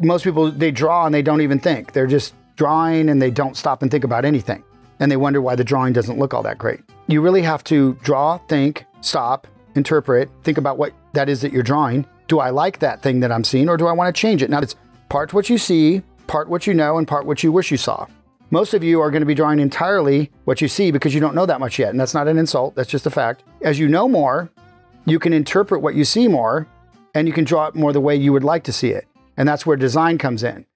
Most people, they draw and they don't even think. They're just drawing and they don't stop and think about anything. And they wonder why the drawing doesn't look all that great. You really have to draw, think, stop, interpret, think about what that is that you're drawing. Do I like that thing that I'm seeing, or do I want to change it? Now, it's part what you see, part what you know, and part what you wish you saw. Most of you are going to be drawing entirely what you see because you don't know that much yet. And that's not an insult. That's just a fact. As you know more, you can interpret what you see more, and you can draw it more the way you would like to see it. And that's where design comes in.